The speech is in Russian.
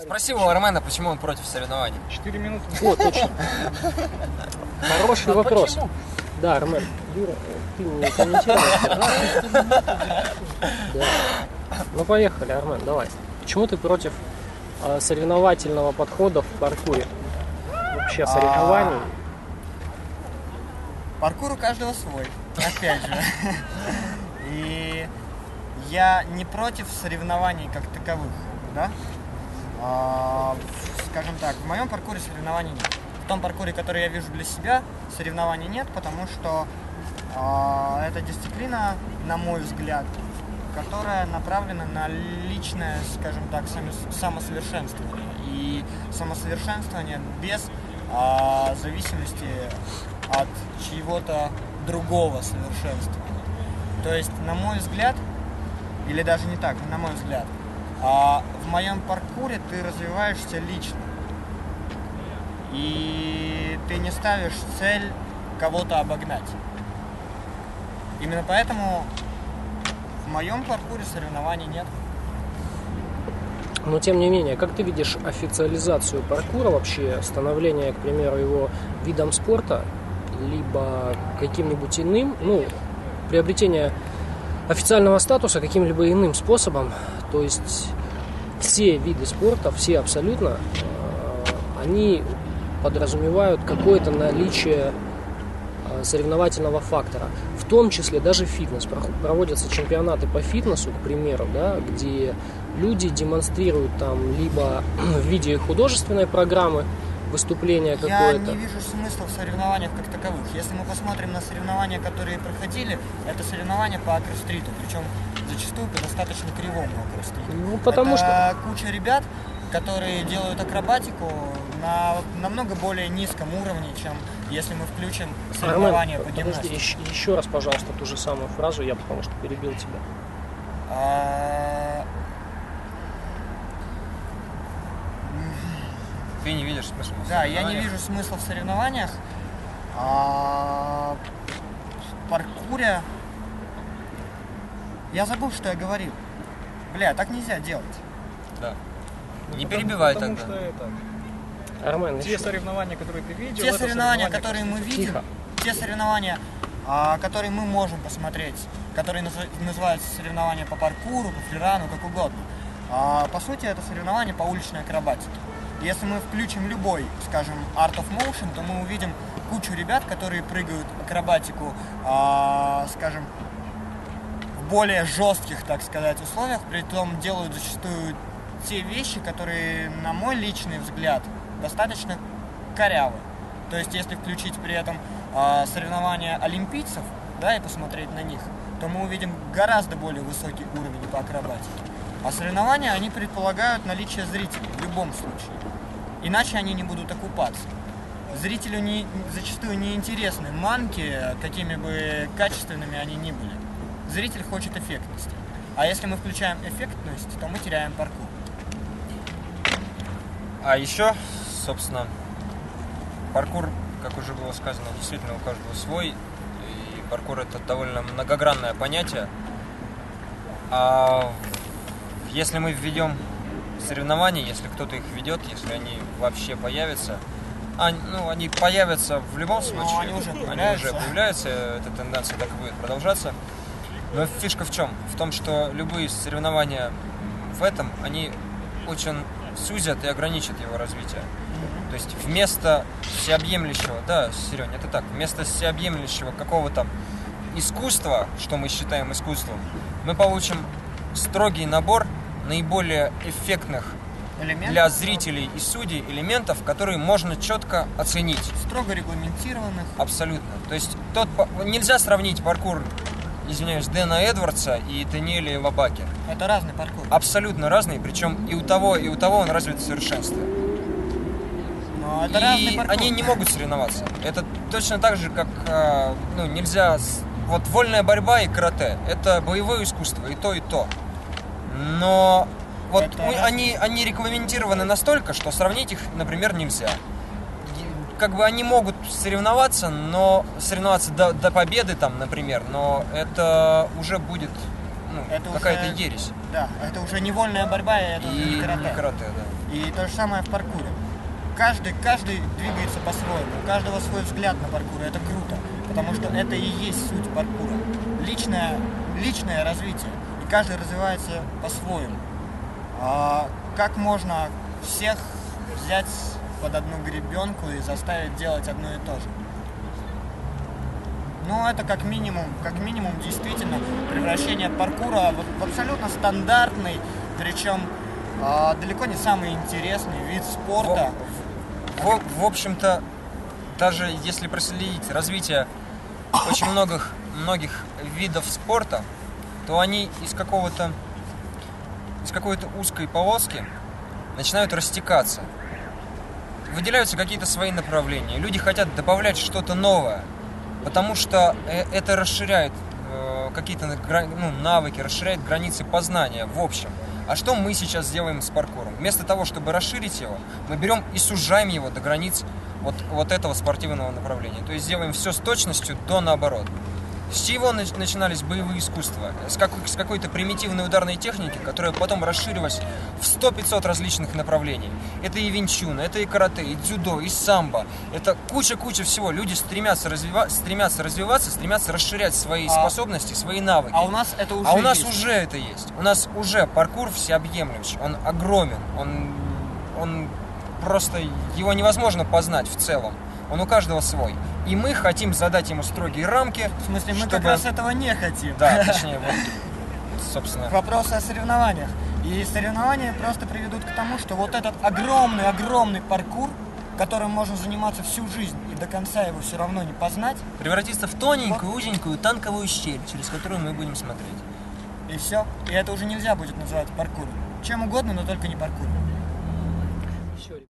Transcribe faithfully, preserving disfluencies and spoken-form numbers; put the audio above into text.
Спроси у Армена, почему он против соревнований. Четыре минуты. О, точно. Хороший а вопрос. Почему? Да, Армен, Юра, ты не комментируешь. Да? Да. Ну поехали, Армен, давай. Почему ты против э, соревновательного подхода в паркуре? Вообще соревнований? А... Паркур у каждого свой, опять же. И я не против соревнований как таковых, да? А, скажем так, в моем паркуре соревнований нет. В том паркуре, который я вижу для себя, соревнований нет, потому что а, это дисциплина, на мой взгляд, которая направлена на личное, скажем так, самосовершенствование. И самосовершенствование без а, зависимости от чьего-то другого совершенствования. То есть, на мой взгляд, или даже не так, на мой взгляд, а, в моем паркуре ты развиваешься лично. И ты не ставишь цель кого-то обогнать. Именно поэтому в моем паркуре соревнований нет. Но тем не менее, как ты видишь официализацию паркура вообще, становление, к примеру, его видом спорта, либо каким-нибудь иным, ну, приобретение официального статуса каким-либо иным способом, то есть все виды спорта, все абсолютно, они подразумевают какое-то наличие соревновательного фактора. В том числе даже фитнес. Проводятся чемпионаты по фитнесу, к примеру, да, где люди демонстрируют там либо в виде художественной программы выступления какое-то. Я не вижу смысла в соревнованиях как таковых. Если мы посмотрим на соревнования, которые проходили, это соревнования по акростриту, причем зачастую по достаточно кривому акростриту. Ну, потому это что... куча ребят, которые делают акробатику на намного более низком уровне, чем если мы включим соревнования Армен, по гимнастике. Подожди, еще, еще раз, пожалуйста, ту же самую фразу, я потому что перебил тебя. А... Ты не видишь смысла в соревнованиях? Да, я не вижу смысла в соревнованиях. А... В паркуре... Я забыл, что я говорил. Бля, так нельзя делать. Да. Не потому, перебивай потому тогда. Что это... Армен, те еще. соревнования, которые ты видел, те соревнования, соревнования, которые мы видим, тихо. те соревнования, а, которые мы можем посмотреть, которые наз... называются соревнования по паркуру, по фрирану, как угодно. А, по сути, это соревнования по уличной акробатике. Если мы включим любой, скажем, Art of Motion, то мы увидим кучу ребят, которые прыгают акробатику, а, скажем, в более жестких, так сказать, условиях, при том делают зачастую те вещи, которые, на мой личный взгляд, достаточно корявы. То есть, если включить при этом э, соревнования олимпийцев, да, и посмотреть на них, то мы увидим гораздо более высокий уровень по акробатике. А соревнования, они предполагают наличие зрителей в любом случае. Иначе они не будут окупаться. Зрителю не, зачастую не интересны манки, какими бы качественными они ни были. Зритель хочет эффектности. А если мы включаем эффектность, то мы теряем паркур. А еще, собственно, паркур, как уже было сказано, действительно у каждого свой. И паркур — это довольно многогранное понятие. А если мы введем соревнования, если кто-то их ведет, если они вообще появятся, они, ну, они появятся в любом случае, но они уже появляются, они уже появляются, эта тенденция так и будет продолжаться. Но фишка в чем? В том, что любые соревнования в этом, они очень... сузят и ограничат его развитие. Mm-hmm. То есть вместо всеобъемлющего, да, Серёнь, это так, вместо всеобъемлющего какого-то искусства, что мы считаем искусством, мы получим строгий набор наиболее эффектных элементов для зрителей и судей элементов, которые можно четко оценить. Строго регламентированных. Абсолютно. То есть тот, нельзя сравнить паркур, извиняюсь, Дэна Эдвардса и Даниэля Лабаки. Это разный паркур. Абсолютно разный, причем и у того, и у того он развит в совершенстве. Но это и разный паркур. Они не могут соревноваться. Это точно так же, как, ну, нельзя... Вот вольная борьба и карате – это боевое искусство, и то, и то. Но вот это... мы, они, они регламентированы настолько, что сравнить их, например, нельзя. Как бы они могут соревноваться, но соревноваться до, до победы, там, например, но это уже будет, ну, какая-то уже ересь. Да, это уже не вольная борьба, это и уже не карате. Не карате, да. И то же самое в паркуре. Каждый, каждый двигается по-своему, у каждого свой взгляд на паркур, это круто, потому что это и есть суть паркура. Личное, личное развитие, и каждый развивается по-своему. А как можно всех взять под одну гребенку и заставить делать одно и то же? Ну, это как минимум, как минимум действительно превращение паркура в абсолютно стандартный, причем а, далеко не самый интересный вид спорта. В, в общем-то, даже если проследить развитие очень многих, многих видов спорта, то они из какого-то из какой-то узкой полоски начинают растекаться. Выделяются какие-то свои направления. Люди хотят добавлять что-то новое, потому что это расширяет э, какие-то ну, навыки, расширяет границы познания в общем. А что мы сейчас делаем с паркуром? Вместо того, чтобы расширить его, мы берем и сужаем его до границ вот, вот этого спортивного направления. То есть делаем все с точностью до наоборот. С чего начинались боевые искусства? С, как, с какой-то примитивной ударной техники, которая потом расширилась в сто-пятьсот различных направлений. Это и винчун, это и карате, и дзюдо, и самбо. Это куча-куча всего. Люди стремятся, развива- стремятся развиваться, стремятся расширять свои а, способности, свои навыки. А у нас это уже А у нас есть. уже это есть. У нас уже паркур всеобъемлющий. Он огромен. Он, он просто... Его невозможно познать в целом. Он у каждого свой. И мы хотим задать ему строгие рамки. В смысле, мы чтобы... как раз этого не хотим. Да, точнее, вот, собственно. Вопрос о соревнованиях. И соревнования просто приведут к тому, что вот этот огромный-огромный паркур, которым можно заниматься всю жизнь и до конца его все равно не познать, превратится в тоненькую, вот. узенькую танковую щель, через которую мы будем смотреть. И все. И это уже нельзя будет называть паркуром. Чем угодно, но только не паркуром.